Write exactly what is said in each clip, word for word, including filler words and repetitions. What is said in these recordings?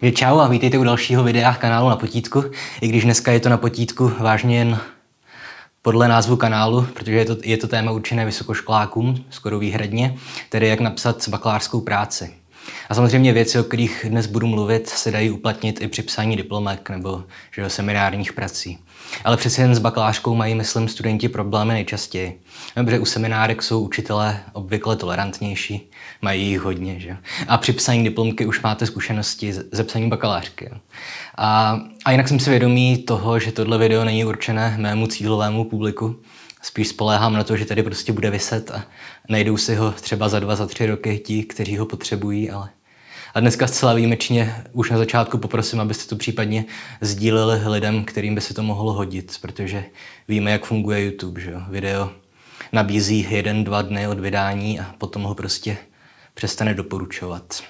Takže čau a vítejte u dalšího videa kanálu Na potítku, i když dneska je to Na potítku vážně jen podle názvu kanálu, protože je to, je to téma určené vysokoškolákům, skoro výhradně, tedy jak napsat bakalářskou práci. A samozřejmě věci, o kterých dnes budu mluvit, se dají uplatnit i při psaní diplomek nebo že, seminárních prací. Ale přeci jen s bakalářkou mají, myslím, studenti problémy nejčastěji. Dobře, u seminárek jsou učitelé obvykle tolerantnější, mají jich hodně, že? A při psaní diplomky už máte zkušenosti ze psaní bakalářky. A, a jinak jsem si vědomý toho, že tohle video není určené mému cílovému publiku. Spíš spoléhám na to, že tady prostě bude viset a najdou si ho třeba za dva, za tři roky ti, kteří ho potřebují, ale... A dneska zcela výjimečně už na začátku poprosím, abyste to případně sdíleli lidem, kterým by se to mohlo hodit, protože víme, jak funguje YouTube, že jo? Video nabízí jeden, dva dny od vydání a potom ho prostě přestane doporučovat.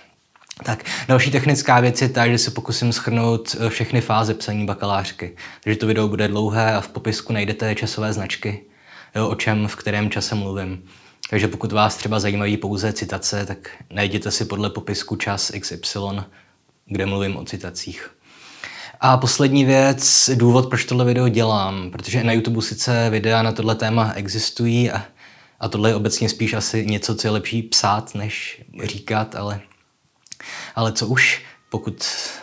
Tak, další technická věc je ta, že se pokusím shrnout všechny fáze psaní bakalářky. Takže to video bude dlouhé a v popisku najdete časové značky, jo, o čem, v kterém čase mluvím. Takže pokud vás třeba zajímají pouze citace, tak najděte si podle popisku čas iks ypsilon, kde mluvím o citacích. A poslední věc, důvod, proč tohle video dělám, protože na YouTube sice videa na tohle téma existují a, a tohle je obecně spíš asi něco, co je lepší psát, než říkat, ale, ale co už, pokud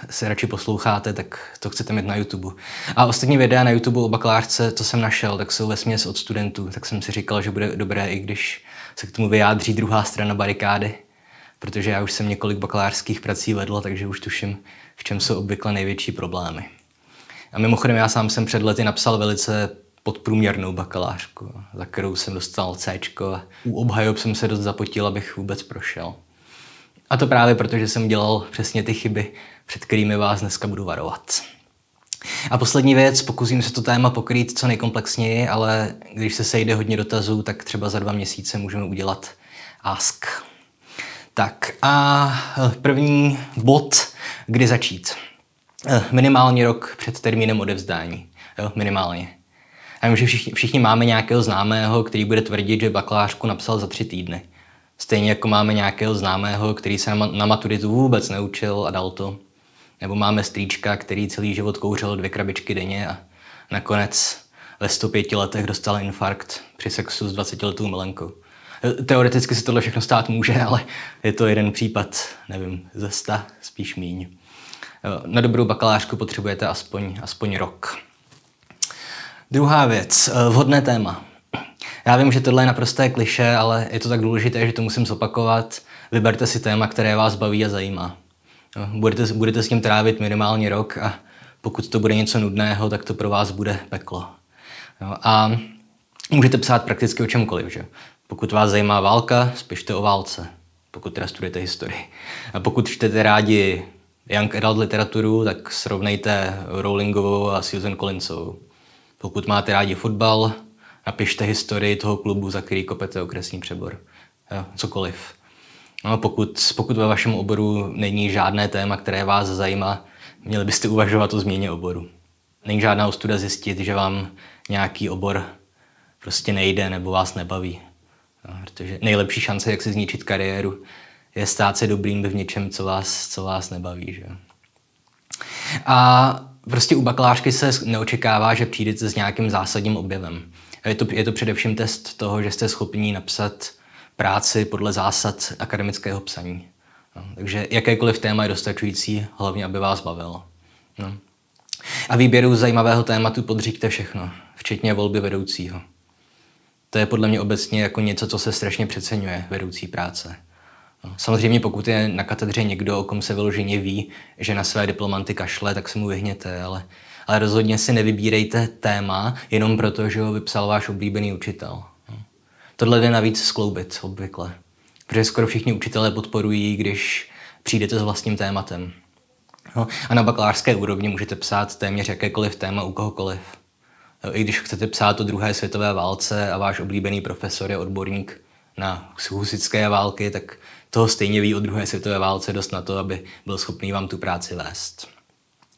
se radši posloucháte, tak to chcete mít na YouTube. A ostatní videa na YouTube o bakalářce, co jsem našel, tak jsou vesměs od studentů, tak jsem si říkal, že bude dobré, i když se k tomu vyjádří druhá strana barikády, protože já už jsem několik bakalářských prací vedl, takže už tuším, v čem jsou obvykle největší problémy. A mimochodem já sám jsem před lety napsal velice podprůměrnou bakalářku, za kterou jsem dostal céčko a u obhajob jsem se dost zapotil, abych vůbec prošel. A to právě proto, že jsem dělal přesně ty chyby, před kterými vás dneska budu varovat. A poslední věc, pokusím se to téma pokrýt co nejkomplexněji, ale když se sejde hodně dotazů, tak třeba za dva měsíce můžeme udělat ask. Tak a první bod, kdy začít. Minimálně rok před termínem odevzdání. Jo, minimálně. Já vím, že všichni, všichni máme nějakého známého, který bude tvrdit, že bakalářku napsal za tři týdny. Stejně jako máme nějakého známého, který se na maturitu vůbec neučil a dal to. Nebo máme strýčka, který celý život kouřil dvě krabičky denně a nakonec ve sto pěti letech dostal infarkt při sexu s dvacetiletou milenkou. Teoreticky se tohle všechno stát může, ale je to jeden případ, nevím, ze sta, spíš míň. Na dobrou bakalářku potřebujete aspoň, aspoň rok. Druhá věc, vhodné téma. Já vím, že tohle je naprosté klišé, ale je to tak důležité, že to musím zopakovat. Vyberte si téma, které vás baví a zajímá. Budete, budete s ním trávit minimálně rok a pokud to bude něco nudného, tak to pro vás bude peklo. A můžete psát prakticky o čemkoliv, že? Pokud vás zajímá válka, spište o válce, pokud teda studujete historii. A pokud čtete rádi young adult literaturu, tak srovnejte Rowlingovou a Susan Collinsovou. Pokud máte rádi fotbal, napište historii toho klubu, za který kopete okresní přebor. Jo, cokoliv. No, pokud, pokud ve vašem oboru není žádné téma, které vás zajímá, měli byste uvažovat o změně oboru. Není žádná ostuda zjistit, že vám nějaký obor prostě nejde nebo vás nebaví. No, protože nejlepší šance, jak si zničit kariéru, je stát se dobrým v něčem, co vás, co vás nebaví. Že? A prostě u bakalářky se neočekává, že přijdete s nějakým zásadním objevem. Je to, je to především test toho, že jste schopni napsat práci podle zásad akademického psaní. No, takže jakékoliv téma je dostačující, hlavně aby vás bavilo. No. A výběru zajímavého tématu podříďte všechno, včetně volby vedoucího. To je podle mě obecně jako něco, co se strašně přeceňuje, vedoucí práce. No. Samozřejmě pokud je na katedře někdo, o kom se vyloženě ví, že na své diplomanty kašle, tak se mu vyhněte, ale... Ale rozhodně si nevybírejte téma jenom proto, že ho vypsal váš oblíbený učitel. Tohle jde navíc skloubit obvykle, protože skoro všichni učitelé podporují, když přijdete s vlastním tématem. A na bakalářské úrovni můžete psát téměř jakékoliv téma u kohokoliv. I když chcete psát o druhé světové válce a váš oblíbený profesor je odborník na husitské války, tak toho stejně ví o druhé světové válce dost na to, aby byl schopný vám tu práci vést.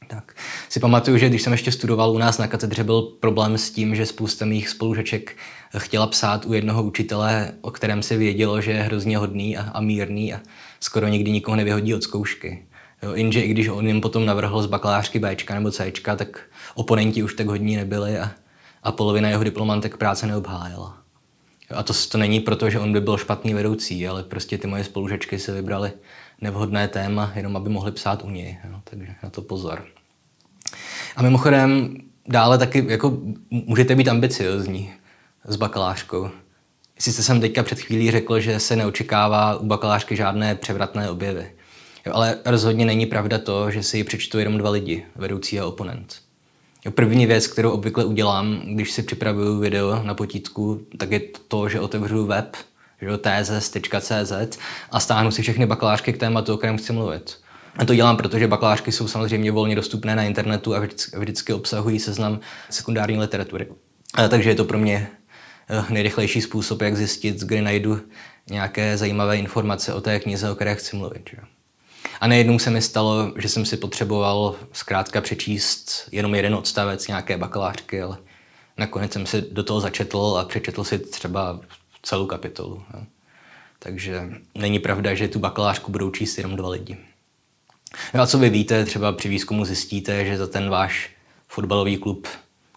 Tak si pamatuju, že když jsem ještě studoval u nás na katedře, byl problém s tím, že spousta mých spolužaček chtěla psát u jednoho učitele, o kterém se vědělo, že je hrozně hodný a, a mírný a skoro nikdy nikoho nevyhodí od zkoušky. Jo, jenže i když on jim potom navrhl z bakalářky Bčka nebo Cčka, tak oponenti už tak hodní nebyli a, a polovina jeho diplomantek práce neobhájela. Jo, a to, to není proto, že on by byl špatný vedoucí, ale prostě ty moje spolužačky se vybraly nevhodné téma, jenom aby mohly psát u něj. Jo, takže na to pozor. A mimochodem dále taky jako můžete být ambiciozní s bakalářkou. Sice jsem teďka před chvílí řekl, že se neočekává u bakalářky žádné převratné objevy. Jo, ale rozhodně není pravda to, že si ji přečtou jenom dva lidi, vedoucí a oponent. Jo, první věc, kterou obvykle udělám, když si připravuju video na potítku, tak je to, že otevřu web, že tezes tečka cz a stáhnu si všechny bakalářky k tématu, o kterém chci mluvit. A to dělám, protože bakalářky jsou samozřejmě volně dostupné na internetu a vždycky, vždycky obsahují seznam sekundární literatury. A takže je to pro mě nejrychlejší způsob, jak zjistit, kdy najdu nějaké zajímavé informace o té knize, o které chci mluvit. Že? A nejednou se mi stalo, že jsem si potřeboval zkrátka přečíst jenom jeden odstavec nějaké bakalářky, ale nakonec jsem si do toho začetl a přečetl si třeba celou kapitolu. Jo? Takže není pravda, že tu bakalářku budou číst jenom dva lidi. No a co vy víte, třeba při výzkumu zjistíte, že za ten váš fotbalový klub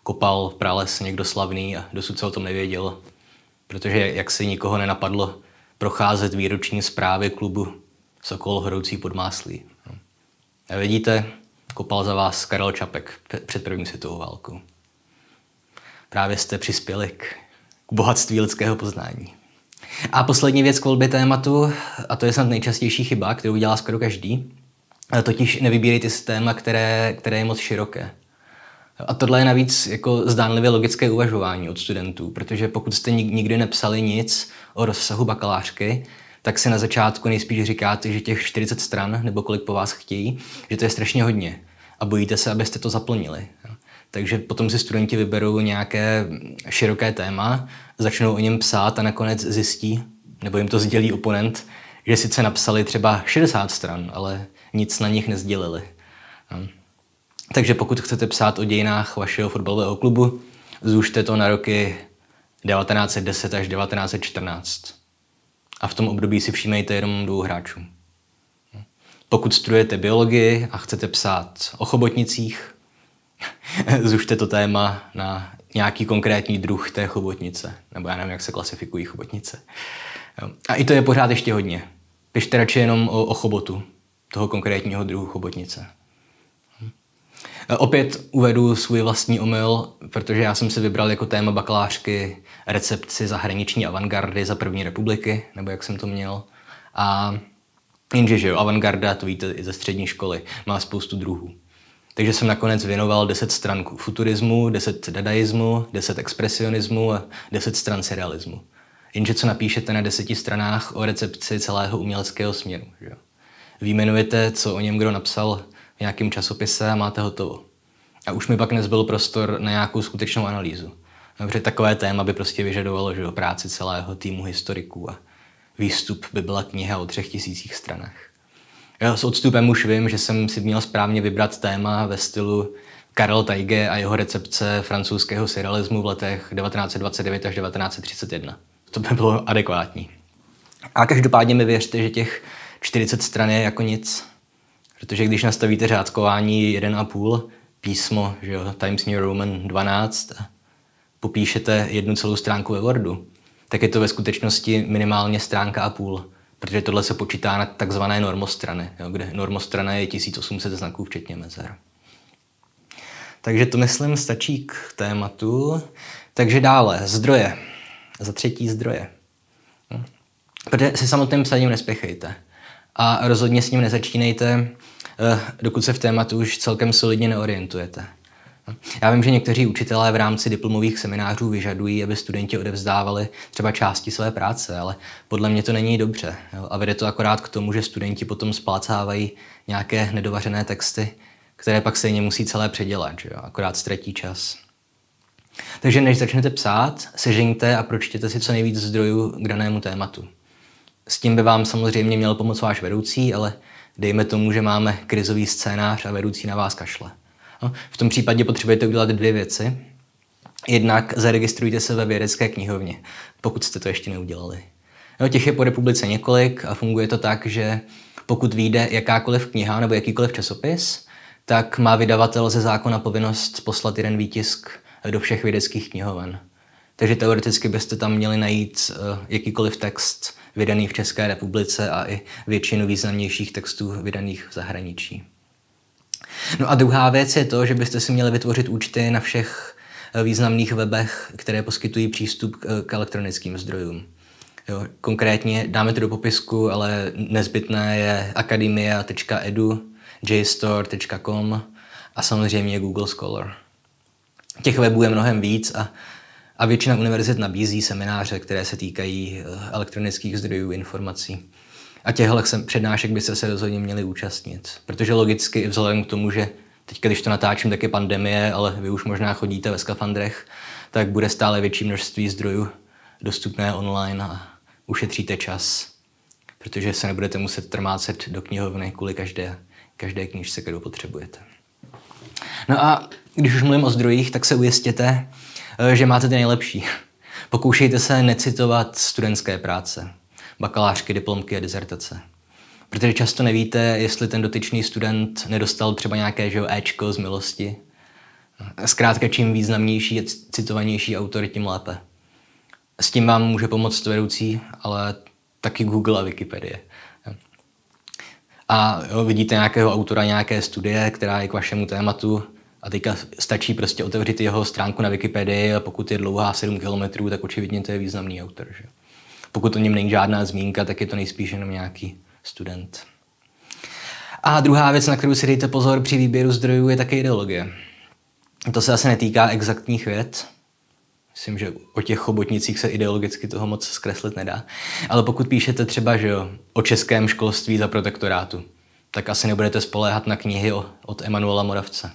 kopal prales někdo slavný a dosud se o tom nevěděl, protože jaksi nikoho nenapadlo procházet výroční zprávy klubu Sokol horoucí pod máslí. A vidíte, kopal za vás Karel Čapek před první světovou válkou. Právě jste přispěli k bohatství lidského poznání. A poslední věc k volbě tématu, a to je snad nejčastější chyba, kterou dělá skoro každý, totiž nevybírejte si téma, které, které je moc široké. A tohle je navíc jako zdánlivě logické uvažování od studentů, protože pokud jste nikdy nepsali nic o rozsahu bakalářky, tak si na začátku nejspíš říkáte, že těch čtyřicet stran, nebo kolik po vás chtějí, že to je strašně hodně a bojíte se, abyste to zaplnili. Takže potom si studenti vyberou nějaké široké téma, začnou o něm psát a nakonec zjistí, nebo jim to sdělí oponent, že sice napsali třeba šedesát stran, ale nic na nich nezdělili. Takže pokud chcete psát o dějinách vašeho fotbalového klubu, zůžte to na roky devatenáct set deset až devatenáct set čtrnáct. A v tom období si všímejte jenom dvou hráčů. Pokud studujete biologii a chcete psát o chobotnicích, zůžte to téma na nějaký konkrétní druh té chobotnice. Nebo já nevím, jak se klasifikují chobotnice. A i to je pořád ještě hodně. Pište radši jenom o, o chobotu, toho konkrétního druhu chobotnice. Opět uvedu svůj vlastní omyl, protože já jsem si vybral jako téma bakalářky recepci zahraniční avantgardy za první republiky, nebo jak jsem to měl. A jenže, že jo, avantgarda, to víte i ze střední školy, má spoustu druhů. Takže jsem nakonec věnoval deset stran futurismu, deset dadaismu, deset expresionismu a deset stran surrealismu. Jenže co napíšete na deseti stranách o recepci celého uměleckého směru, že jo? Vyjmenujete, co o něm kdo napsal v nějakém časopise a máte hotovo. A už mi pak nezbyl prostor na nějakou skutečnou analýzu. Protože takové téma by prostě vyžadovalo, že o práci celého týmu historiků a výstup by byla kniha o třech tisících stranách. Já s odstupem už vím, že jsem si měl správně vybrat téma ve stylu Karel Teige a jeho recepce francouzského surrealismu v letech devatenáct set dvacet devět až devatenáct set třicet jedna. To by bylo adekvátní. A každopádně mi věřte, že těch čtyřicet stran je jako nic, protože když nastavíte řádkování jedna celá pět, písmo, že jo, Times New Roman dvanáct, a popíšete jednu celou stránku ve Wordu, tak je to ve skutečnosti minimálně stránka a půl, protože tohle se počítá na takzvané normostrany, jo, kde normostrana je tisíc osm set znaků včetně mezer. Takže to, myslím, stačí k tématu. Takže dále, zdroje. Za třetí zdroje. Hm? Protože se samotným psaním nespěchejte. A rozhodně s ním nezačínejte, dokud se v tématu už celkem solidně neorientujete. Já vím, že někteří učitelé v rámci diplomových seminářů vyžadují, aby studenti odevzdávali třeba části své práce, ale podle mě to není dobře. A vede to akorát k tomu, že studenti potom splácávají nějaké nedovařené texty, které pak stejně musí celé předělat, že jo? Akorát ztratí čas. Takže než začnete psát, sežeňte a pročtěte si co nejvíc zdrojů k danému tématu. S tím by vám samozřejmě měl pomoct váš vedoucí, ale dejme tomu, že máme krizový scénář a vedoucí na vás kašle. V tom případě potřebujete udělat dvě věci. Jednak zaregistrujte se ve vědecké knihovně, pokud jste to ještě neudělali. Těch je po republice několik a funguje to tak, že pokud vyjde jakákoliv kniha nebo jakýkoliv časopis, tak má vydavatel ze zákona povinnost poslat jeden výtisk do všech vědeckých knihoven. Takže teoreticky byste tam měli najít jakýkoliv text vydaný v České republice a i většinu významnějších textů vydaných v zahraničí. No a druhá věc je to, že byste si měli vytvořit účty na všech významných webech, které poskytují přístup k elektronickým zdrojům. Jo, konkrétně dáme to do popisku, ale nezbytné je academia tečka edu, j store tečka com a samozřejmě Google Scholar. Těch webů je mnohem víc a, a většina univerzit nabízí semináře, které se týkají elektronických zdrojů informací. A těchto přednášek byste se rozhodně měli účastnit, protože logicky i vzhledem k tomu, že teď, když to natáčím, tak je pandemie, ale vy už možná chodíte ve skafandrech, tak bude stále větší množství zdrojů dostupné online a ušetříte čas, protože se nebudete muset trmácet do knihovny kvůli každé, každé knížce, kterou potřebujete. No a když už mluvím o zdrojích, tak se ujistěte, že máte ty nejlepší. Pokoušejte se necitovat studentské práce, bakalářky, diplomky a dizertace. Protože často nevíte, jestli ten dotyčný student nedostal třeba nějaké že, éčko z milosti. Zkrátka čím významnější a citovanější autor, tím lépe. S tím vám může pomoct vedoucí, ale taky Google a Wikipedie. A jo, vidíte nějakého autora, nějaké studie, která je k vašemu tématu a teďka stačí prostě otevřít jeho stránku na Wikipedii a pokud je dlouhá sedm kilometrů, tak očividně to je významný autor. Že? Pokud o něm není žádná zmínka, tak je to nejspíš jenom nějaký student. A druhá věc, na kterou si dejte pozor při výběru zdrojů, je také ideologie. To se asi netýká exaktních věd. Myslím, že o těch chobotnicích se ideologicky toho moc zkreslit nedá. Ale pokud píšete třeba že jo, o českém školství za protektorátu, tak asi nebudete spoléhat na knihy od Emanuela Moravce.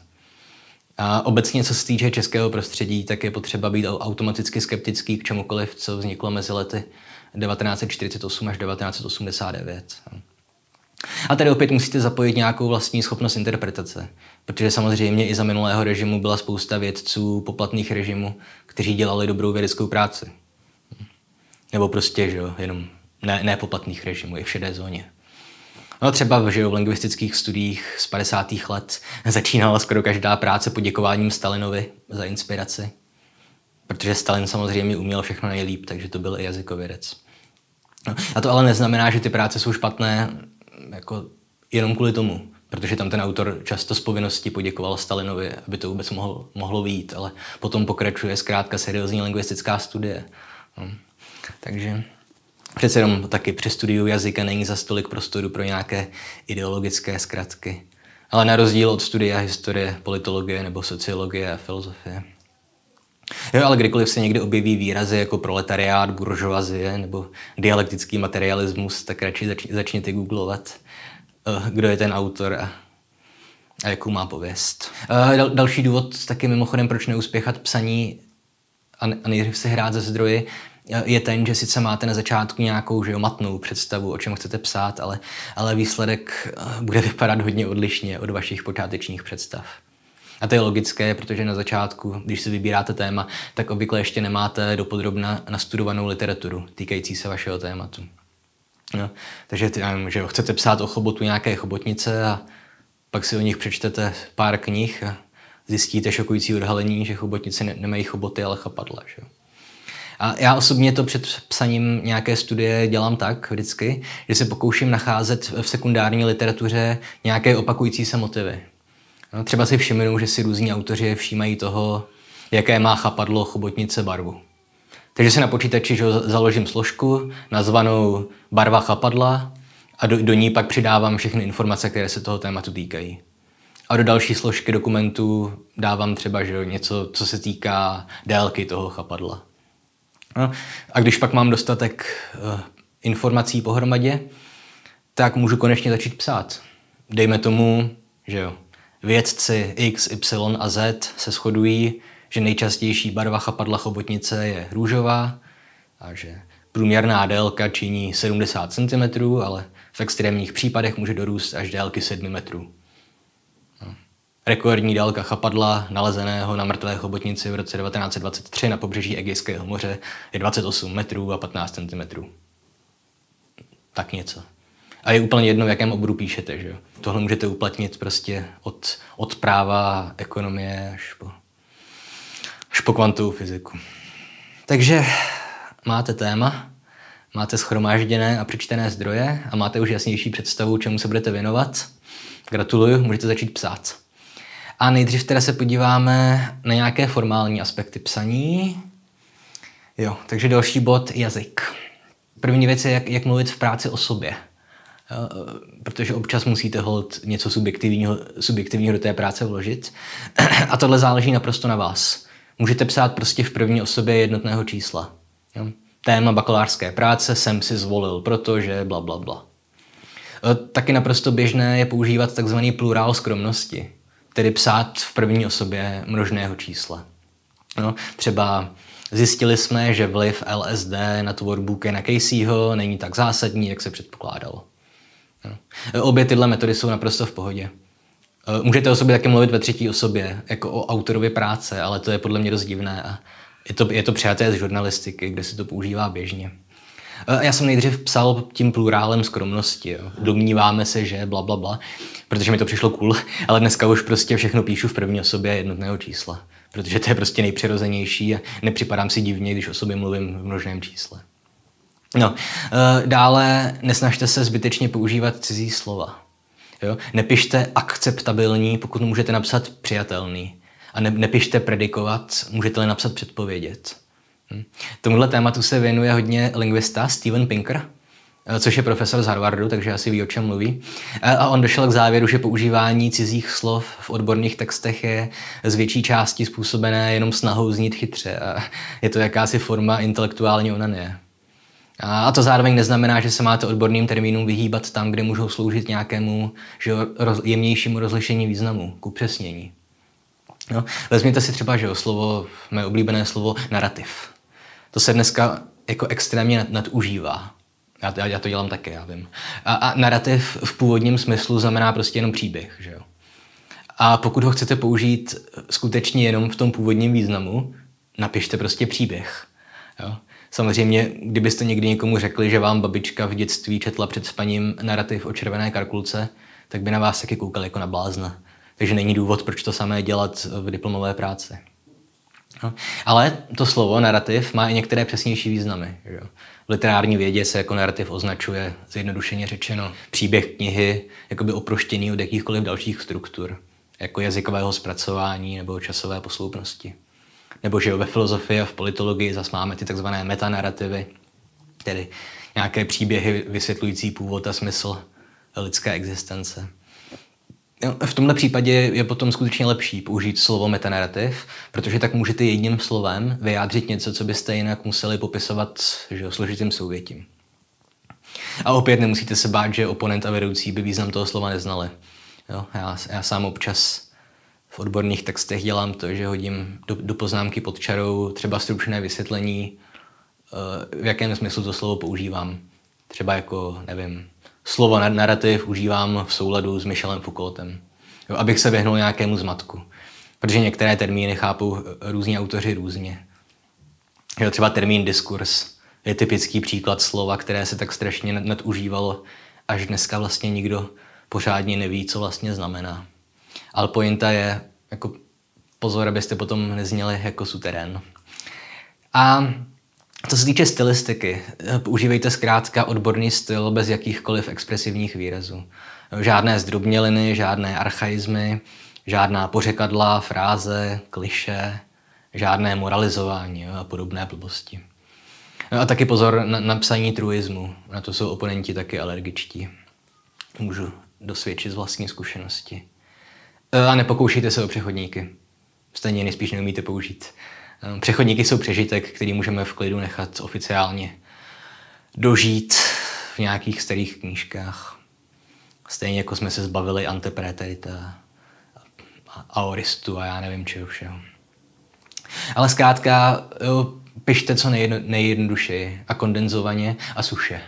A obecně, co se týče českého prostředí, tak je potřeba být automaticky skeptický k čemukoliv, co vzniklo mezi lety devatenáct set čtyřicet osm až devatenáct set osmdesát devět. A tady opět musíte zapojit nějakou vlastní schopnost interpretace, protože samozřejmě i za minulého režimu byla spousta vědců poplatných režimů, kteří dělali dobrou vědeckou práci. Nebo prostě, že jo, jenom ne, ne poplatných režimů, i v šedé zóně. No třeba, že jo, v lingvistických studiích z padesátých let začínala skoro každá práce poděkováním Stalinovi za inspiraci. Protože Stalin samozřejmě uměl všechno nejlíp, takže to byl i jazykovědec. No, a to ale neznamená, že ty práce jsou špatné jako jenom kvůli tomu, protože tam ten autor často z povinnosti poděkoval Stalinovi, aby to vůbec mohlo, mohlo vyjít, ale potom pokračuje zkrátka seriózní lingvistická studie. No, takže přece jenom taky při studiu jazyka není zas tolik prostoru pro nějaké ideologické zkratky, ale na rozdíl od studia historie, politologie nebo sociologie a filozofie. Jo, ale kdykoliv se někde objeví výrazy jako proletariát, buržoazie nebo dialektický materialismus, tak radši zač- začněte googlovat, kdo je ten autor a, a jakou má pověst. Dal- další důvod, taky mimochodem, proč neuspěchat psaní a, ne- a nejdřív si hrát ze zdroji, je ten, že sice máte na začátku nějakou že jo, matnou představu, o čem chcete psát, ale, ale výsledek bude vypadat hodně odlišně od vašich počátečních představ. A to je logické, protože na začátku, když si vybíráte téma, tak obvykle ještě nemáte dopodrobna nastudovanou literaturu týkající se vašeho tématu. No, takže že jo, chcete psát o chobotu nějaké chobotnice a pak si o nich přečtete pár knih a zjistíte šokující odhalení, že chobotnice ne- nemají choboty, ale chapadla. Že jo. A já osobně to před psaním nějaké studie dělám tak vždycky, že se pokouším nacházet v sekundární literatuře nějaké opakující se motivy. No, třeba si všimnu, že si různí autoři všímají toho, jaké má chapadlo chobotnice barvu. Takže si na počítači že, založím složku nazvanou barva chapadla a do, do ní pak přidávám všechny informace, které se toho tématu týkají. A do další složky dokumentů dávám třeba že, něco, co se týká délky toho chapadla. No, a když pak mám dostatek uh, informací pohromadě, tak můžu konečně začít psát. Dejme tomu, že jo. Vědci X, Y a Z se shodují, že nejčastější barva chapadla chobotnice je růžová a že průměrná délka činí sedmdesát centimetrů, ale v extrémních případech může dorůst až délky sedmi metrů. No. Rekordní délka chapadla nalezeného na mrtvé chobotnici v roce devatenáct set dvacet tři na pobřeží Egejského moře je dvacet osm metrů a patnáct centimetrů. Tak něco. A je úplně jedno, v jakém oboru píšete, že jo. Tohle můžete uplatnit prostě od, od práva, ekonomie až po, až po kvantovou fyziku. Takže máte téma, máte shromážděné a přečtené zdroje a máte už jasnější představu, čemu se budete věnovat. Gratuluju, můžete začít psát. A nejdřív teda se podíváme na nějaké formální aspekty psaní. Jo, takže další bod, jazyk. První věc je, jak, jak mluvit v práci o sobě. Protože občas musíte holt něco subjektivního, subjektivního do té práce vložit. A tohle záleží naprosto na vás. Můžete psát prostě v první osobě jednotného čísla. Jo? Téma bakalářské práce jsem si zvolil, protože bla, bla, bla. Taky naprosto běžné je používat takzvaný plurál skromnosti. Tedy psát v první osobě množného čísla. No, třeba zjistili jsme, že vliv L S D na tvorbu Kena Caseyho není tak zásadní, jak se předpokládalo. No. Obě tyhle metody jsou naprosto v pohodě. Můžete o sobě taky mluvit ve třetí osobě, jako o autorově práce, ale to je podle mě dost divné. A je to, je to přijaté z žurnalistiky, kde se to používá běžně. Já jsem nejdřív psal tím plurálem skromnosti. Jo. Domníváme se, že bla, bla, bla, protože mi to přišlo cool, ale dneska už prostě všechno píšu v první osobě jednotného čísla, protože to je prostě nejpřirozenější a nepřipadám si divně, když o sobě mluvím v množném čísle. No, dále nesnažte se zbytečně používat cizí slova. Jo? Nepište akceptabilní, pokud můžete napsat přijatelný. A ne, nepište predikovat, můžete-li napsat předpovědět. Hm. Tomuhle tématu se věnuje hodně lingvista Steven Pinker, což je profesor z Harvardu, takže asi ví, o čem mluví. A on došel k závěru, že používání cizích slov v odborných textech je z větší části způsobené jenom snahou znít chytře. A je to jakási forma intelektuální onanie. A to zároveň neznamená, že se máte odborným termínům vyhýbat tam, kde můžou sloužit nějakému že roz, jemnějšímu rozlišení významu, k upřesnění. No, vezměte si třeba, že slovo, mé oblíbené slovo, narrativ. To se dneska jako extrémně nadužívá. Já, já to dělám taky, já vím. A, a narrativ v původním smyslu znamená prostě jenom příběh, že jo. A pokud ho chcete použít skutečně jenom v tom původním významu, napište prostě příběh, jo. Samozřejmě, kdybyste někdy někomu řekli, že vám babička v dětství četla před spaním narrativ o červené karkulce, tak by na vás taky koukal jako na blázna. Takže není důvod, proč to samé dělat v diplomové práci. No. Ale to slovo narrativ má i některé přesnější významy. Že? V literární vědě se jako narrativ označuje, zjednodušeně řečeno, příběh knihy, jakoby oproštěný od jakýchkoliv dalších struktur, jako jazykového zpracování nebo časové posloupnosti. Nebo že jo, ve filozofii a v politologii zase máme ty takzvané metanarrativy, tedy nějaké příběhy vysvětlující původ a smysl lidské existence. V tomhle případě je potom skutečně lepší použít slovo metanarrativ, protože tak můžete jedním slovem vyjádřit něco, co byste jinak museli popisovat že jo, složitým souvětím. A opět nemusíte se bát, že oponent a vedoucí by význam toho slova neznali. Jo, já, já sám občas v odborných textech dělám to, že hodím do, do poznámky pod čarou třeba stručné vysvětlení, v jakém smyslu to slovo používám. Třeba jako, nevím, slovo narrativ užívám v souladu s Michelem Foucaultem, jo, abych se vyhnul nějakému zmatku. Protože některé termíny chápou různí autoři různě. Jo, třeba termín diskurs je typický příklad slova, které se tak strašně nadužívalo, až dneska vlastně nikdo pořádně neví, co vlastně znamená. Ale pointa je, jako pozor, abyste potom nezněli jako suterén. A co se týče stylistiky, používejte zkrátka odborný styl bez jakýchkoliv expresivních výrazů. Žádné zdrobněliny, žádné archaizmy, žádná pořekadla, fráze, klišé, žádné moralizování jo, a podobné blbosti. No a taky pozor na, na psaní truismu, na to jsou oponenti taky alergičtí. Můžu dosvědčit z vlastní zkušenosti. A nepokoušejte se o přechodníky. Stejně nejspíš neumíte použít. Přechodníky jsou přežitek, který můžeme v klidu nechat oficiálně dožít v nějakých starých knížkách. Stejně jako jsme se zbavili antepréterita, aoristu a já nevím čeho všeho. Ale zkrátka jo, pište co nejjedno, nejjednodušeji a kondenzovaně a suše.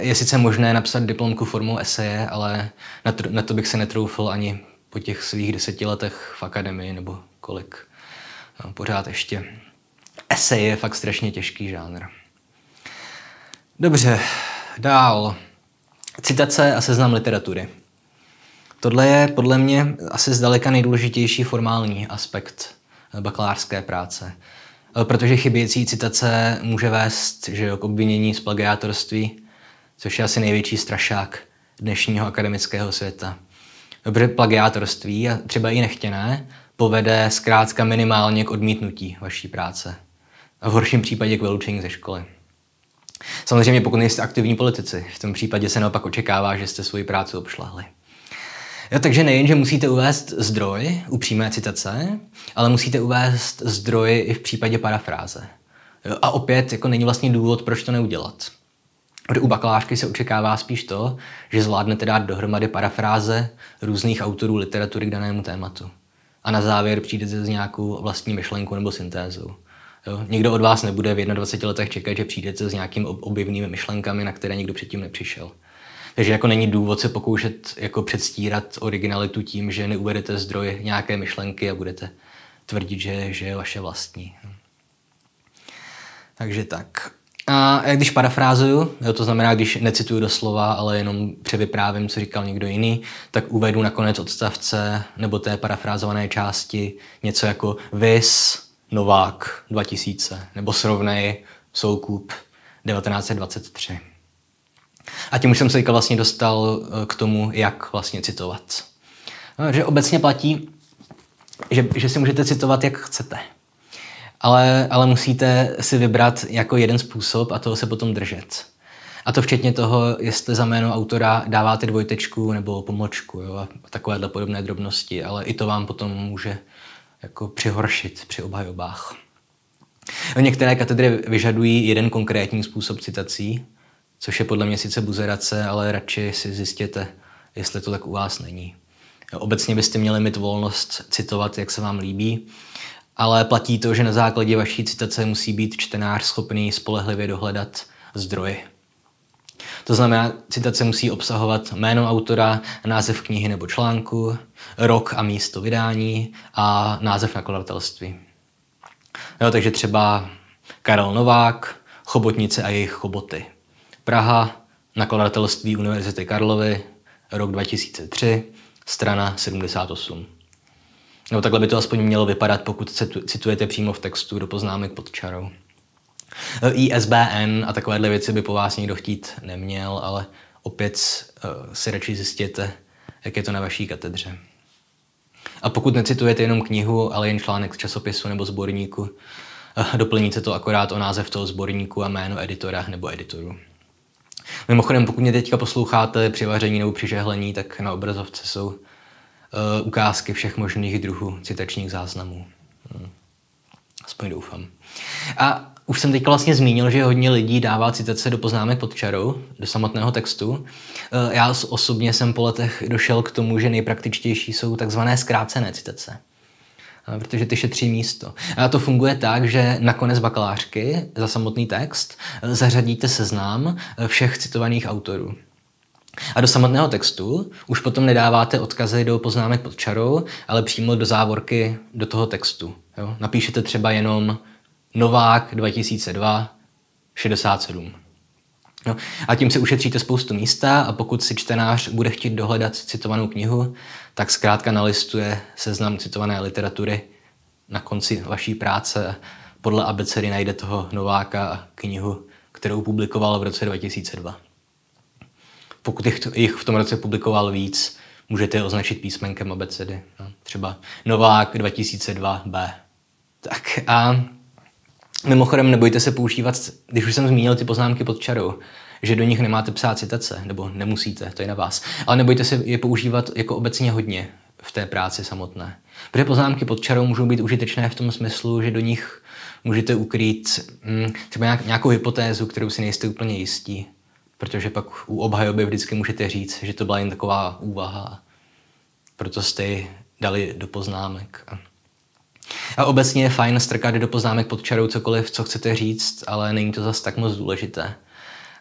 Je sice možné napsat diplomku formou eseje, ale na to, na to bych se netroufl ani po těch svých deseti letech v akademii nebo kolik. No, pořád ještě. Esej je fakt strašně těžký žánr. Dobře, dál. Citace a seznam literatury. Tohle je podle mě asi zdaleka nejdůležitější formální aspekt bakalářské práce, protože chybějící citace může vést, že jo, k obvinění z plagiátorství, což je asi největší strašák dnešního akademického světa. Protože plagiátorství, a třeba i nechtěné, povede zkrátka minimálně k odmítnutí vaší práce. A v horším případě k vyloučení ze školy. Samozřejmě pokud nejste aktivní politici, v tom případě se naopak očekává, že jste svoji práci obšlahli. Jo, takže nejen, že musíte uvést zdroj u přímé citace, ale musíte uvést zdroj i v případě parafráze. Jo, a opět jako není vlastně důvod, proč to neudělat. U bakalářky se očekává spíš to, že zvládnete dát dohromady parafráze různých autorů literatury k danému tématu. A na závěr přijdete s nějakou vlastní myšlenkou nebo syntézou. Jo? Nikdo od vás nebude v dvaceti jednadvaceti letech čekat, že přijdete s nějakými objevnými myšlenkami, na které nikdo předtím nepřišel. Takže jako není důvod se pokoušet jako předstírat originalitu tím, že neuvedete zdroj nějaké myšlenky a budete tvrdit, že, že je vaše vlastní. Takže tak. A když parafrázuju, jo, to znamená, když necituju doslova, ale jenom převyprávím, co říkal někdo jiný, tak uvedu na konec odstavce nebo té parafrázované části něco jako vis Novák dva tisíce nebo srovnej Soukup devatenáct set dvacet tři. A tím už jsem se vlastně dostal k tomu, jak vlastně citovat. No, že obecně platí, že, že si můžete citovat, jak chcete. Ale, ale musíte si vybrat jako jeden způsob a toho se potom držet. A to včetně toho, jestli za jméno autora dáváte dvojtečku nebo pomlčku, jo, a takovéhle podobné drobnosti, ale i to vám potom může jako přihoršit při obhajobách. Některé katedry vyžadují jeden konkrétní způsob citací, což je podle mě sice buzerace, ale radši si zjistěte, jestli to tak u vás není. Jo, obecně byste měli mít volnost citovat, jak se vám líbí, ale platí to, že na základě vaší citace musí být čtenář schopný spolehlivě dohledat zdroje. To znamená, citace musí obsahovat jméno autora, název knihy nebo článku, rok a místo vydání a název nakladatelství. Jo, takže třeba Karel Novák, Chobotnice a jejich choboty. Praha, nakladatelství Univerzity Karlovy, rok dva tisíce tři, strana sedmdesát osm. No, takhle by to aspoň mělo vypadat, pokud se citujete přímo v textu do poznámek pod čarou. I S B N a takovéhle věci by po vás nikdo chtít neměl, ale opět si radši zjistěte, jak je to na vaší katedře. A pokud necitujete jenom knihu, ale jen článek z časopisu nebo sborníku, doplníte to akorát o název toho sborníku a jméno editora nebo editoru. Mimochodem, pokud mě teďka posloucháte při vaření nebo při žehlení, tak na obrazovce jsou Uh, ukázky všech možných druhů citačních záznamů. Hmm. Aspoň doufám. A už jsem teď vlastně zmínil, že hodně lidí dává citace do poznámek pod čarou, do samotného textu. Uh, já osobně jsem po letech došel k tomu, že nejpraktičtější jsou takzvané zkrácené citace. Uh, protože ty šetří místo. A to funguje tak, že nakonec bakalářky za samotný text uh, zařadíte seznam všech citovaných autorů. A do samotného textu už potom nedáváte odkazy do poznámek pod čarou, ale přímo do závorky do toho textu. Jo? Napíšete třeba jenom Novák dva tisíce dva šedesát sedm. No, a tím si ušetříte spoustu místa a pokud si čtenář bude chtít dohledat citovanou knihu, tak zkrátka nalistuje seznam citované literatury na konci vaší práce a podle abecedy najde toho Nováka a knihu, kterou publikoval v roce dva tisíce dva. Pokud jich v tom roce publikoval víc, můžete je označit písmenkem abecedy. Třeba Novák dva tisíce dva B. Tak a mimochodem nebojte se používat, když už jsem zmínil ty poznámky pod čarou, že do nich nemáte psát citace, nebo nemusíte, to je na vás. Ale nebojte se je používat jako obecně hodně v té práci samotné. Protože poznámky pod čarou můžou být užitečné v tom smyslu, že do nich můžete ukrýt hm, třeba nějakou hypotézu, kterou si nejste úplně jistí. Protože pak u obhajoby vždycky můžete říct, že to byla jen taková úvaha. Proto jste ji dali do poznámek. A obecně je fajn strkat do poznámek pod čarou cokoliv, co chcete říct, ale není to zas tak moc důležité.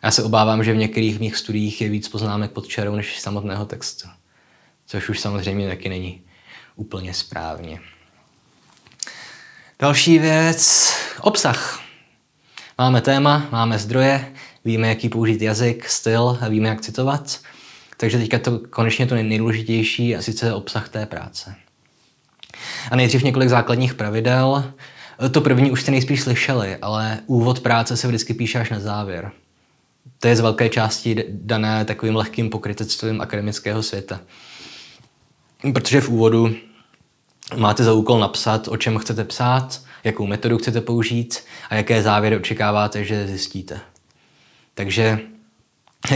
Já se obávám, že v některých mých studiích je víc poznámek pod čarou než samotného textu. Což už samozřejmě taky není úplně správně. Další věc. Obsah. Máme téma, máme zdroje, víme, jaký použít jazyk, styl, víme, jak citovat. Takže teďka to konečně to nejdůležitější, a sice obsah té práce. A nejdřív několik základních pravidel. To první už jste nejspíš slyšeli, ale úvod práce se vždycky píše až na závěr. To je z velké části dané takovým lehkým pokrytectvím akademického světa. Protože v úvodu máte za úkol napsat, o čem chcete psát, jakou metodu chcete použít a jaké závěry očekáváte, že zjistíte. Takže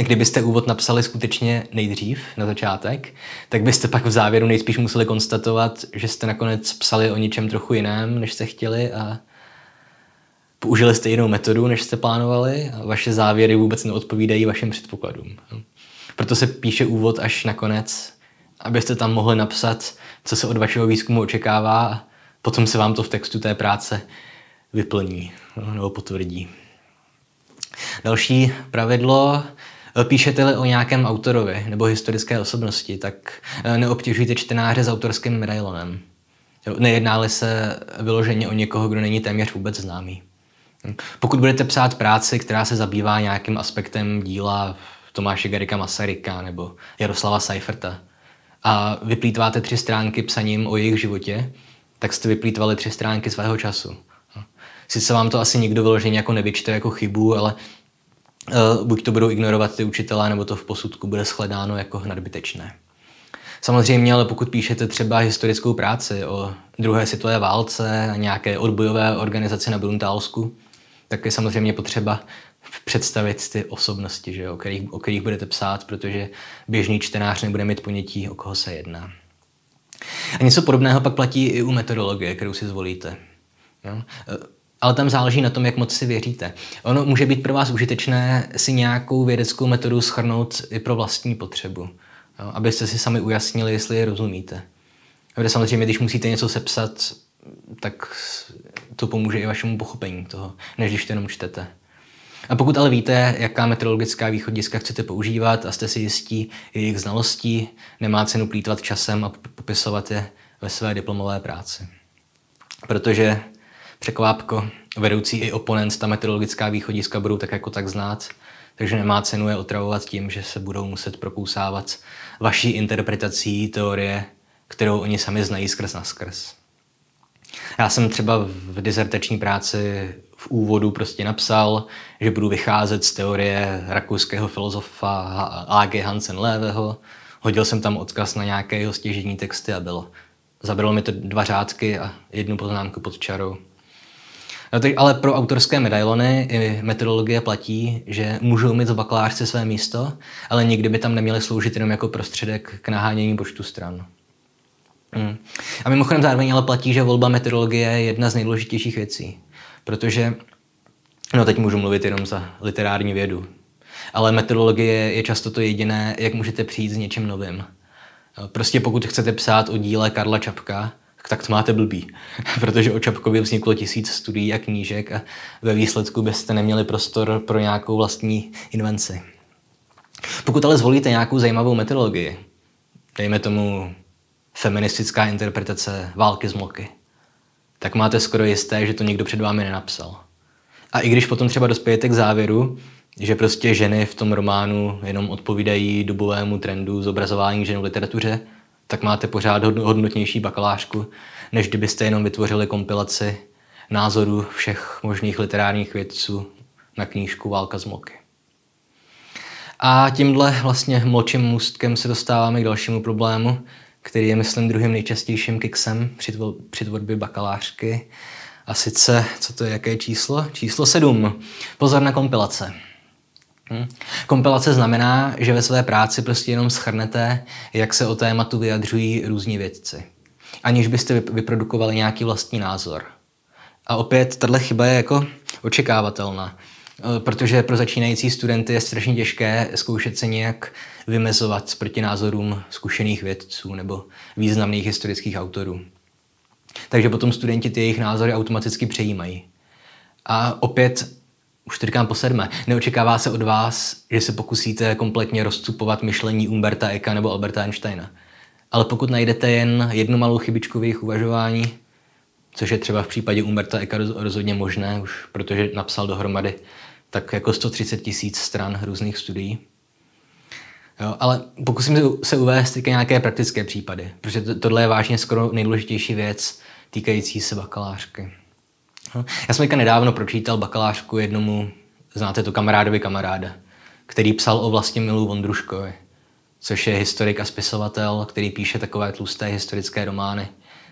kdybyste úvod napsali skutečně nejdřív, na začátek, tak byste pak v závěru nejspíš museli konstatovat, že jste nakonec psali o něčem trochu jiném, než jste chtěli, a použili jste jinou metodu, než jste plánovali, a vaše závěry vůbec neodpovídají vašim předpokladům. Proto se píše úvod až nakonec, abyste tam mohli napsat, co se od vašeho výzkumu očekává, a potom se vám to v textu té práce vyplní nebo potvrdí. Další pravidlo. Píšete-li o nějakém autorovi nebo historické osobnosti, tak neobtěžujte čtenáře s autorským medailonem. Nejedná-li se vyloženě o někoho, kdo není téměř vůbec známý. Pokud budete psát práci, která se zabývá nějakým aspektem díla Tomáše Garrigua Masaryka nebo Jaroslava Seiferta a vyplýtváte tři stránky psaním o jejich životě, tak jste vyplýtvali tři stránky svého času. Sice vám to asi nikdo vyloženě jako nevyčte jako chybu, ale uh, buď to budou ignorovat ty učitelé, nebo to v posudku bude shledáno jako nadbytečné. Samozřejmě, ale pokud píšete třeba historickou práci o druhé světové válce a nějaké odbojové organizaci na Bruntálsku, tak je samozřejmě potřeba představit ty osobnosti, že jo, o, kterých, o kterých budete psát, protože běžný čtenář nebude mít ponětí, o koho se jedná. A něco podobného pak platí i u metodologie, kterou si zvolíte. Jo? Ale tam záleží na tom, jak moc si věříte. Ono může být pro vás užitečné si nějakou vědeckou metodu shrnout i pro vlastní potřebu, abyste si sami ujasnili, jestli je rozumíte. Protože samozřejmě, když musíte něco sepsat, tak to pomůže i vašemu pochopení toho, než když to jenom čtete. A pokud ale víte, jaká metodologická východiska chcete používat a jste si jistí jejich znalostí, nemá cenu plýtvat časem a popisovat je ve své diplomové práci. Protože překvápko, vedoucí i oponent, ta metodologická východiska budou tak jako tak znát, takže nemá cenu je otravovat tím, že se budou muset prokousávat vaší interpretací teorie, kterou oni sami znají skrz naskrz. Já jsem třeba v disertační práci v úvodu prostě napsal, že budu vycházet z teorie rakouského filozofa A G Hansen-Löweho, hodil jsem tam odkaz na nějaké jeho stěžejní texty a bylo. Zabralo mi to dva řádky a jednu poznámku pod čarou. No, ale pro autorské medailony i metodologie platí, že můžou mít v bakalářce své místo, ale nikdy by tam neměly sloužit jenom jako prostředek k nahánění počtu stran. Mm. A mimochodem zároveň ale platí, že volba metodologie je jedna z nejdůležitějších věcí. Protože, no teď můžu mluvit jenom za literární vědu, ale metodologie je často to jediné, jak můžete přijít s něčím novým. Prostě pokud chcete psát o díle Karla Čapka, tak to máte blbý, protože o Čapkovi vzniklo tisíc studií a knížek a ve výsledku byste neměli prostor pro nějakou vlastní invenci. Pokud ale zvolíte nějakou zajímavou metodologii, dejme tomu feministická interpretace války z Mloky, tak máte skoro jisté, že to nikdo před vámi nenapsal. A i když potom třeba dospějete k závěru, že prostě ženy v tom románu jenom odpovídají dobovému trendu zobrazování žen v literatuře, tak máte pořád hodnotnější bakalářku, než kdybyste jenom vytvořili kompilaci názorů všech možných literárních vědců na knížku Válka z Mloky. A tímhle vlastně mlčím můstkem se dostáváme k dalšímu problému, který je, myslím, druhým nejčastějším kiksem při tvorbě bakalářky. A sice, co to je, jaké číslo? Číslo sedm. Pozor na kompilace. Hmm. Kompilace znamená, že ve své práci prostě jenom shrnete, jak se o tématu vyjadřují různí vědci, aniž byste vyprodukovali nějaký vlastní názor. A opět, tato chyba je jako očekávatelná, protože pro začínající studenty je strašně těžké zkoušet se nějak vymezovat proti názorům zkušených vědců nebo významných historických autorů. Takže potom studenti ty jejich názory automaticky přejímají. A opět, už to říkám po sedmé, neočekává se od vás, že se pokusíte kompletně rozcupovat myšlení Umberta Eca nebo Alberta Einsteina. Ale pokud najdete jen jednu malou chybičku v jejich uvažování, což je třeba v případě Umberta Eca rozhodně možné, už protože napsal dohromady tak jako sto třicet tisíc stran různých studií. Jo, ale pokusím se uvést také nějaké praktické případy, protože to, tohle je vážně skoro nejdůležitější věc týkající se bakalářky. Jo. Já jsem nedávno pročítal bakalářku jednomu, znáte to, kamarádovi kamaráda, který psal o Vlastimilu Vondruškovi, což je historik a spisovatel, který píše takové tlusté historické romány,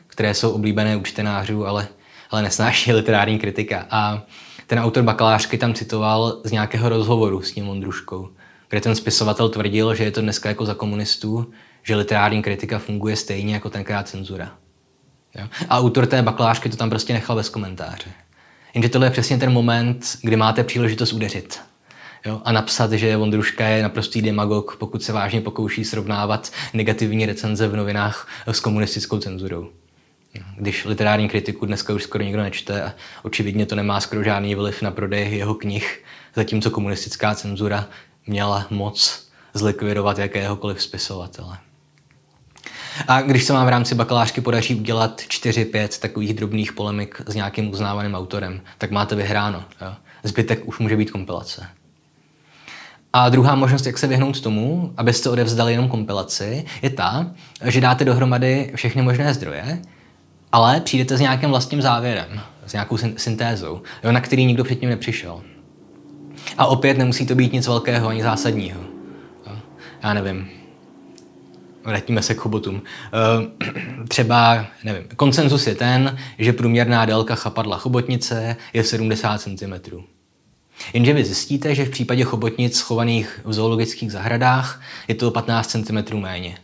které jsou oblíbené u čtenářů, ale, ale nesnáší literární kritika. A ten autor bakalářky tam citoval z nějakého rozhovoru s tím Vondruškou, kde ten spisovatel tvrdil, že je to dneska jako za komunistů, že literární kritika funguje stejně jako tenkrát cenzura. Jo? A autor té bakalářky to tam prostě nechal bez komentáře. Jenže tohle je přesně ten moment, kdy máte příležitost udeřit. Jo? A napsat, že Vondruška je naprostý demagog, pokud se vážně pokouší srovnávat negativní recenze v novinách s komunistickou cenzurou. Když literární kritiku dneska už skoro nikdo nečte a očividně to nemá skoro žádný vliv na prodej jeho knih, zatímco komunistická cenzura měla moc zlikvidovat jakéhokoliv spisovatele. A když se vám v rámci bakalářky podaří udělat čtyři pět takových drobných polemik s nějakým uznávaným autorem, tak máte vyhráno. Jo? Zbytek už může být kompilace. A druhá možnost, jak se vyhnout tomu, abyste odevzdali jenom kompilaci, je ta, že dáte dohromady všechny možné zdroje, ale přijdete s nějakým vlastním závěrem, s nějakou syntézou, jo, na který nikdo předtím nepřišel. A opět nemusí to být nic velkého ani zásadního. Jo. Já nevím. Vrátíme se k chobotům. E, třeba, nevím, konsenzus je ten, že průměrná délka chapadla chobotnice je sedmdesát centimetrů. Jenže vy zjistíte, že v případě chobotnic schovaných v zoologických zahradách je to patnáct centimetrů méně.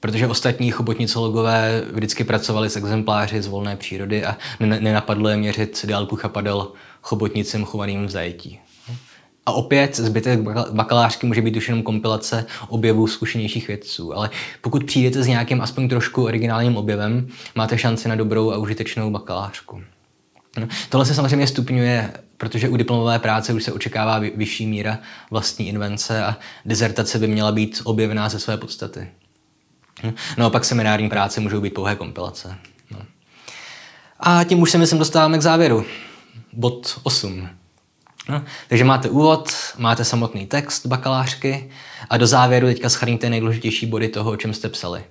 Protože ostatní chobotnicologové vždycky pracovali s exempláři z volné přírody a nenapadlo je měřit délku chapadel chobotnicem chovaným v zajetí. A opět zbytek bakalářky může být už jenom kompilace objevů zkušenějších vědců, ale pokud přijdete s nějakým aspoň trošku originálním objevem, máte šanci na dobrou a užitečnou bakalářku. No, tohle se samozřejmě stupňuje, protože u diplomové práce už se očekává vyšší míra vlastní invence a dizertace by měla být objevná ze své podstaty. No, naopak seminární práce můžou být pouhé kompilace. No. A tím už se myslím dostáváme k závěru. Bod osm. No, takže máte úvod, máte samotný text bakalářky a do závěru teďka shrňte nejdůležitější body toho, o čem jste psali.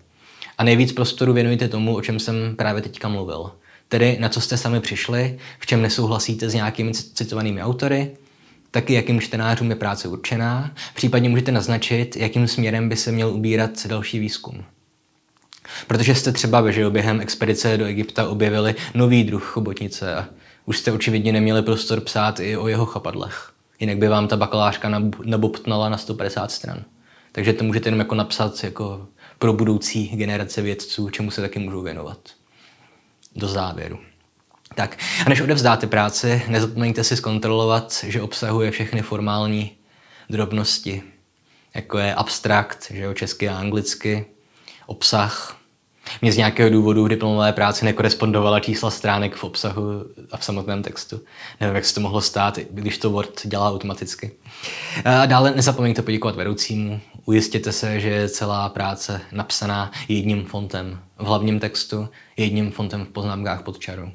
A nejvíc prostoru věnujte tomu, o čem jsem právě teďka mluvil. Tedy na co jste sami přišli, v čem nesouhlasíte s nějakými citovanými autory, taky jakým čtenářům je práce určená, případně můžete naznačit, jakým směrem by se měl ubírat další výzkum. Protože jste třeba že během expedice do Egypta objevili nový druh chobotnice a už jste očividně neměli prostor psát i o jeho chapadlech. Jinak by vám ta bakalářka nabobtnala na sto padesát stran. Takže to můžete jenom jako napsat jako pro budoucí generace vědců, čemu se taky můžou věnovat. Do závěru. Tak, a než odevzdáte práci, nezapomeňte si zkontrolovat, že obsahuje všechny formální drobnosti, jako je abstrakt, že jo, česky a anglicky, obsah. Mně z nějakého důvodu v diplomové práci nekorespondovala čísla stránek v obsahu a v samotném textu. Nevím, jak se to mohlo stát, když to Word dělá automaticky. A dále nezapomeňte poděkovat vedoucímu. Ujistěte se, že je celá práce napsaná jedním fontem v hlavním textu, jedním fontem v poznámkách pod čarou.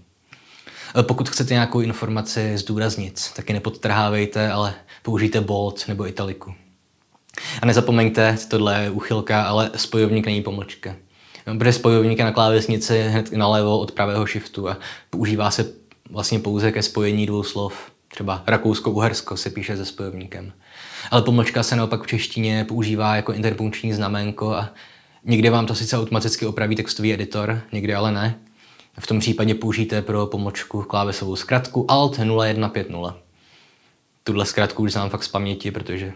Pokud chcete nějakou informaci zdůraznit, taky nepodtrhávejte, ale použijte bold nebo italiku. A nezapomeňte, tohle je úchylka, ale spojovník není pomlčka. Protože spojovník je na klávesnici hned nalevo od pravého shiftu a používá se vlastně pouze ke spojení dvou slov. Třeba Rakousko-Uhersko se píše se spojovníkem. Ale pomlčka se naopak v češtině používá jako interpunkční znamenko a někde vám to sice automaticky opraví textový editor, někde ale ne. V tom případě použijte pro pomlčku klávesovou zkratku alt nula jedna pět nula. Tuhle zkratku už znám fakt z paměti, protože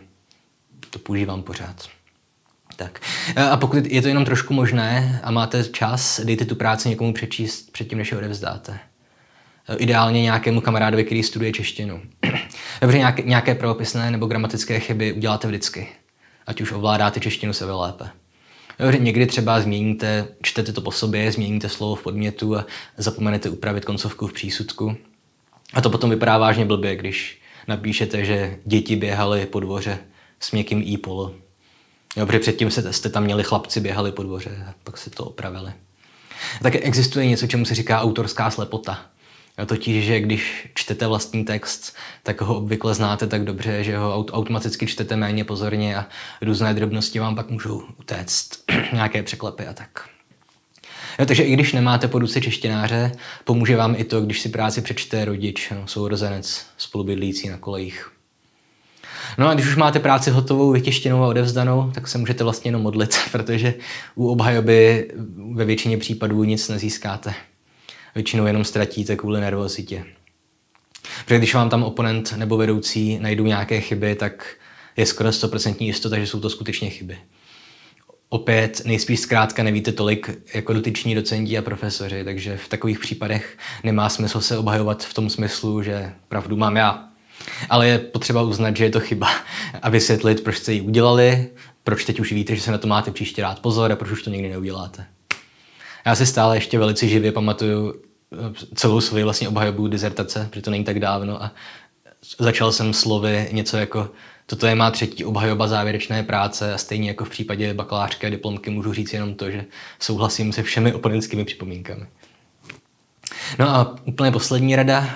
to používám pořád. Tak. A pokud je to jenom trošku možné a máte čas, dejte tu práci někomu přečíst předtím, než je odevzdáte. Ideálně nějakému kamarádovi, který studuje češtinu. Dobře, nějaké, nějaké pravopisné nebo gramatické chyby uděláte vždycky. Ať už ovládáte češtinu sebe lépe. Dobře, někdy třeba změníte, čtete to po sobě, změníte slovo v podmětu a zapomenete upravit koncovku v přísudku. A to potom vypadá vážně blbě, když napíšete, že děti běhaly po dvoře s měkkým i polo. Jo, protože předtím jste tam měli chlapci běhali po dvoře a pak si to opravili. Také existuje něco, čemu se říká autorská slepota. Totiž, že když čtete vlastní text, tak ho obvykle znáte tak dobře, že ho automaticky čtete méně pozorně a různé drobnosti vám pak můžou utéct, nějaké překlepy a tak. No, takže i když nemáte po ruce češtináře, pomůže vám i to, když si práci přečte rodič, no, sourozenec, spolubydlící na kolejích. No a když už máte práci hotovou, vytištěnou a odevzdanou, tak se můžete vlastně jenom modlit, protože u obhajoby ve většině případů nic nezískáte. Většinou jenom ztratíte kvůli nervozitě. Protože když vám tam oponent nebo vedoucí najdou nějaké chyby, tak je skoro sto procent jistota, že jsou to skutečně chyby. Opět nejspíš zkrátka nevíte tolik jako dotyční docenti a profesoři, takže v takových případech nemá smysl se obhajovat v tom smyslu, že pravdu mám já. Ale je potřeba uznat, že je to chyba a vysvětlit, proč jste ji udělali, proč teď už víte, že se na to máte příště dát pozor a proč už to nikdy neuděláte. Já si stále ještě velice živě pamatuju celou svoji vlastně obhajobu disertace, protože to není tak dávno a začal jsem slovy něco jako toto je má třetí obhajoba závěrečné práce a stejně jako v případě bakalářky a diplomky můžu říct jenom to, že souhlasím se všemi oponentskými připomínkami. No a úplně poslední rada.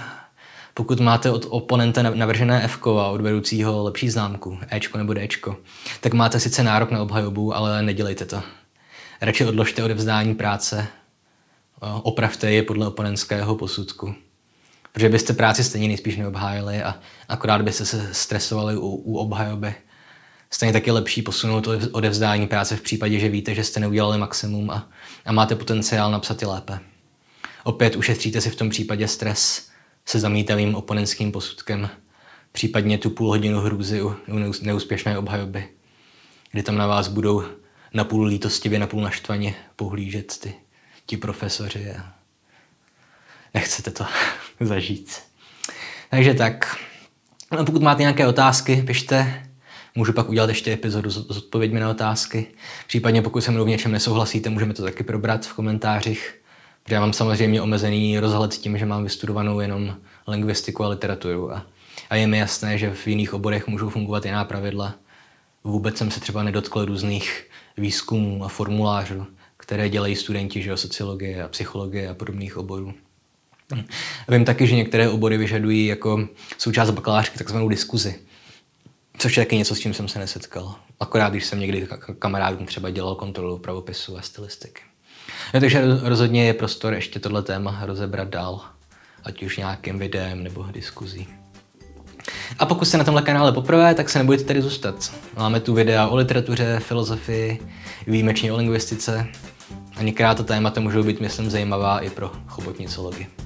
Pokud máte od oponenta navržené F-ko a od vedoucího lepší známku, Ečko nebo Dčko, tak máte sice nárok na obhajobu, ale nedělejte to. Radši odložte odevzdání práce, opravte je podle oponentského posudku. Protože byste práci stejně nejspíš neobhájili a akorát byste se stresovali u, u obhajoby. Stejně taky lepší posunout odevzdání práce v případě, že víte, že jste neudělali maximum a, a máte potenciál napsat i lépe. Opět ušetříte si v tom případě stres se zamítavým oponentským posudkem, případně tu půl hodinu hrůzy u, u neúspěšné obhajoby, kdy tam na vás budou napůl lítostivě, napůl naštvaně pohlížet ty, ti profesoři a nechcete to zažít. Takže tak, no, pokud máte nějaké otázky, pište, můžu pak udělat ještě epizodu s odpověďmi na otázky, případně pokud se mnou v něčem nesouhlasíte, můžeme to taky probrat v komentářích. Já mám samozřejmě omezený rozhled tím, že mám vystudovanou jenom lingvistiku a literaturu a, a je mi jasné, že v jiných oborech můžou fungovat jiná pravidla. Vůbec jsem se třeba nedotkl různých výzkumů a formulářů, které dělají studenti že, sociologie a psychologie a podobných oborů. A vím taky, že některé obory vyžadují jako součást bakalářky takzvanou diskuzi, což je taky něco, s čím jsem se nesetkal. Akorát, když jsem někdy kamarádům třeba dělal kontrolu pravopisu a stylistiky. No, takže rozhodně je prostor ještě tohle téma rozebrat dál, ať už nějakým videem nebo diskuzí. A pokud jste na tomhle kanále poprvé, tak se nebudete tady zůstat. Máme tu videa o literatuře, filozofii, výjimečně o lingvistice a některá ta témata můžou být, myslím, zajímavá i pro chobotnicology.